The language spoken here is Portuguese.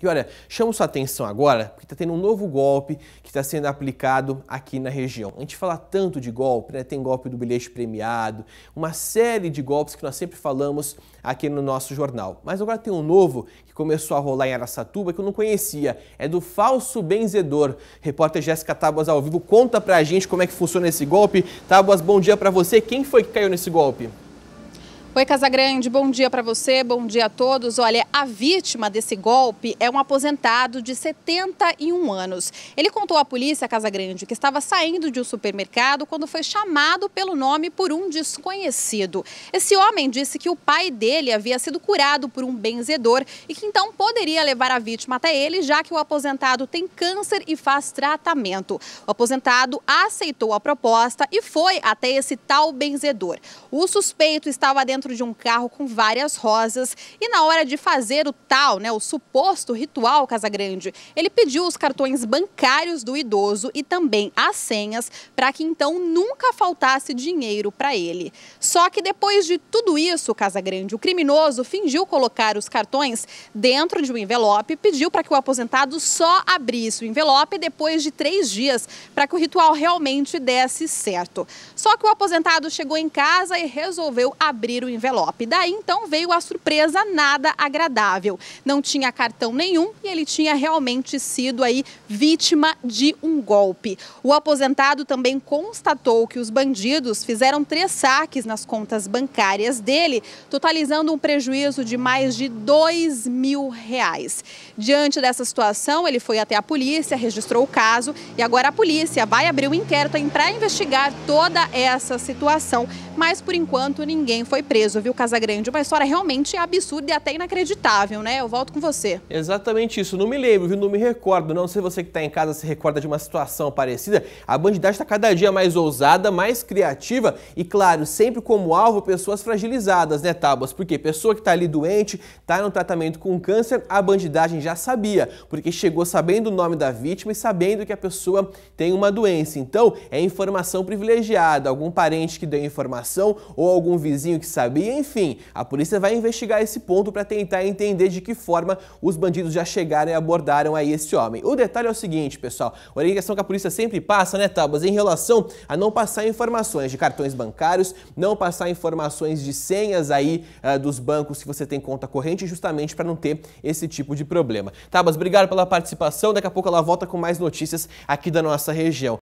E olha, chamo sua atenção agora porque está tendo um novo golpe que está sendo aplicado aqui na região. A gente fala tanto de golpe, né? Tem golpe do bilhete premiado, uma série de golpes que nós sempre falamos aqui no nosso jornal. Mas agora tem um novo que começou a rolar em Araçatuba que eu não conhecia. É do falso benzedor. Repórter Jéssica Tábuas ao vivo conta pra gente como é que funciona esse golpe. Tábuas, bom dia pra você. Quem foi que caiu nesse golpe? Oi, Casagrande, bom dia para você, bom dia a todos. Olha, a vítima desse golpe é um aposentado de 71 anos. Ele contou à polícia, Casagrande, que estava saindo de um supermercado quando foi chamado pelo nome por um desconhecido. Esse homem disse que o pai dele havia sido curado por um benzedor e que então poderia levar a vítima até ele, já que o aposentado tem câncer e faz tratamento. O aposentado aceitou a proposta e foi até esse tal benzedor. O suspeito estava dentro de um carro com várias rosas e na hora de fazer o tal, né, o suposto ritual, Casagrande, ele pediu os cartões bancários do idoso e também as senhas para que então nunca faltasse dinheiro para ele. Só que depois de tudo isso, Casagrande, o criminoso fingiu colocar os cartões dentro de um envelope, pediu para que o aposentado só abrisse o envelope depois de 3 dias para que o ritual realmente desse certo. Só que o aposentado chegou em casa e resolveu abrir o envelope. Daí então veio a surpresa nada agradável. Não tinha cartão nenhum e ele tinha realmente sido aí vítima de um golpe. O aposentado também constatou que os bandidos fizeram 3 saques nas contas bancárias dele, totalizando um prejuízo de mais de R$ 2.000. Diante dessa situação, ele foi até a polícia, registrou o caso e agora a polícia vai abrir um inquérito para investigar toda essa situação. Mas por enquanto ninguém foi preso, viu, Casagrande? Uma história realmente absurda e até inacreditável, né? Eu volto com você. Exatamente isso. Não me lembro, viu? Não me recordo. Não sei se você que está em casa se recorda de uma situação parecida. A bandidagem está cada dia mais ousada, mais criativa e, claro, sempre como alvo pessoas fragilizadas, né, Tábuas? Porque pessoa que está ali doente, está no tratamento com câncer, a bandidagem já sabia, porque chegou sabendo o nome da vítima e sabendo que a pessoa tem uma doença. Então, é informação privilegiada. Algum parente que deu informação ou algum vizinho que sabia, enfim, a polícia vai investigar esse ponto para tentar entender de que forma os bandidos já chegaram e abordaram aí esse homem. O detalhe é o seguinte, pessoal, a orientação que a polícia sempre passa, né, Tábuas, em relação a não passar informações de cartões bancários, não passar informações de senhas aí dos bancos que você tem conta corrente, justamente para não ter esse tipo de problema. Tábuas, obrigado pela participação, daqui a pouco ela volta com mais notícias aqui da nossa região.